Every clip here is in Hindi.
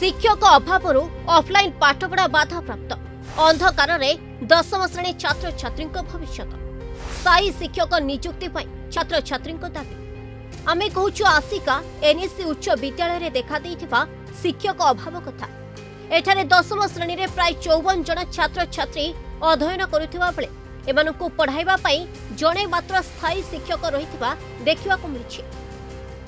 शिक्षक अभाव ऑफलाइन पाठपढ़ा बाधाप्राप्त अंधकार में दशम श्रेणी छात्र छात्री भविष्य स्थायी शिक्षक नियुक्ति छात्र छात्री दाबी आमे कहूँ आसिका एनएससी उच्च विद्यालय में देखा शिक्षक अभाव कथा एठारे दशम श्रेणी में प्राय 54 जन छात्र छात्री अध्ययन करुवा बेले एमानकु पढ़ाइबा पई जणे मात्र स्थायी शिक्षक रहितबा देखिवा को मिलिछि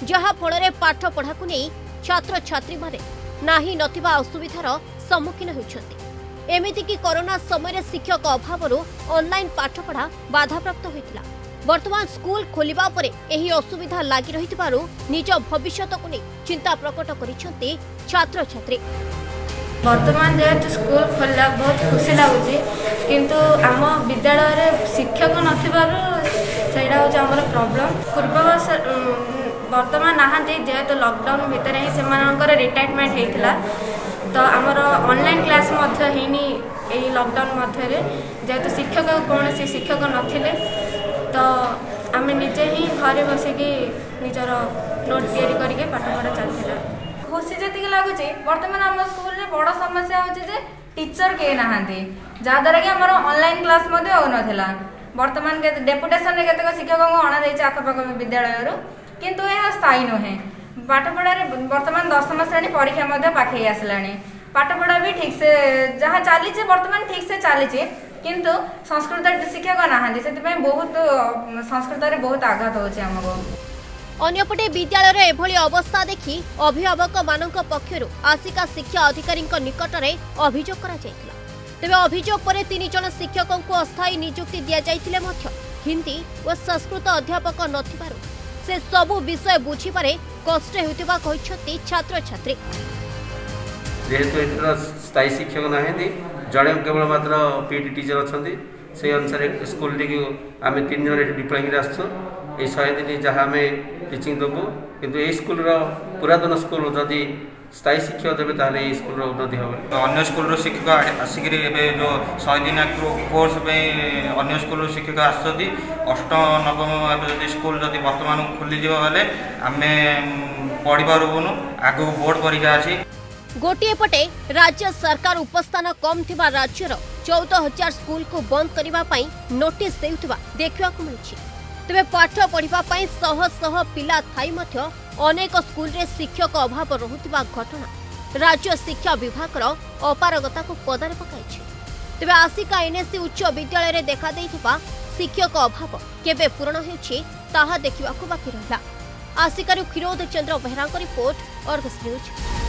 जहा फलरे पाठ पढ़ा को नहीं छात्र छात्री माने नाही नथिबा असुविधार सम्मुखीन होइछथि। एमिति कि कोरोना समय शिक्षक अभावरो ऑनलाइन पाठ पढ़ा बाधाप्राप्त होइतिला। वर्तमान स्कूल खोलिबा परे एही असुविधा लागि रहितबारु निज भविष्यत को नै चिंता प्रकट करिसथि छात्र छात्री। वर्तमान जेहेतु स्कूल खोलला बहुत खुशी लगुच किंतु आम विद्यालय शिक्षक नईटा होमर प्रोब्लम पूर्ववर्ष बर्तमान नहाँ जेहेतु लकडाउन भितर ही से रिटायरमेंट होता तो आमर ऑनलाइन क्लास लकडाउन मध्य जेहेतु शिक्षक कौन से शिक्षक नथिले तो आम निजे ही घर बसिकी निजर नोट या पाठपढ़ा चलता खुशी जी लगुच बर्तमान आम स्कूल में बड़ समस्या हो टीचर के नहांती जहाँद्वारा कि आमर ऑनलाइन क्लास होना बर्तमान डेपुटेसन केतक शिक्षक को अणाई आखपाख विद्यालय किंतु यह स्थायी नुहे पाठपढ़ा बर्तमान दशम श्रेणी परीक्षा पाखे आसला पाठपढ़ा भी ठीक से जहाँ चली बर्तमान ठीक से चली किंतु संस्कृत शिक्षक नहांती से बहुत संस्कृत में बहुत आघात होमको अन्यपटे विद्यालय एभली अवस्था देखि अभिभावक मानक पक्षर आसिका शिक्षा अधिकारी निकट में अभियोग तेज अभियोग पर तीन जन शिक्षक को अस्थायी नियुक्ति दि जाइतिले मध्य हिंदी और संस्कृत अध्यापक नथिबारु से सबु विषय बुझीबारे कष्ट हेतुबा कहिसथि छात्र छात्री। जेहेतु एथरा स्थायी शिक्षक नाहेंदी जड़े केवल मात्र पीटी टीचर अछंती से अनुसार स्कूल देखि आमे तीन जन एठी डिप्लोमा रे आछो ए 100 दिन जहाँ आम टीचिंग देवु कितु ये स्कूल पुरातन स्कूल जदि स्थायी शिक्षक देवे ताहले ये स्कूल उन्नति हे अन्य स्कूल शिक्षक आसिक जो 100 दिन कोर्स अन्य स्कूल शिक्षक आसती अष्टम नवम जब स्कूल जब बर्तमान खोली बेले आम पढ़ी पार्बन आगे बोर्ड परीक्षा अच्छी गोटे पटे राज्य सरकार उपस्थान कम थिबा राज्यर 14,000 स्कूल को बंद करने नोटिस देउथिबा देखा मिली तेरे पाठ पढ़ा शह शह पिला थाई अनेक स्कूल रे शिक्षक अभाव रोकता घटना राज्य शिक्षा विभाग अपारगता को पदार पकाई तेरे आसिका एनएससी उच्च विद्यालय रे देखा शिक्षक अभाव केबे पूरण होता देखा बाकी रहा। आसिकार Kshirod Chandra Behera report Argus news.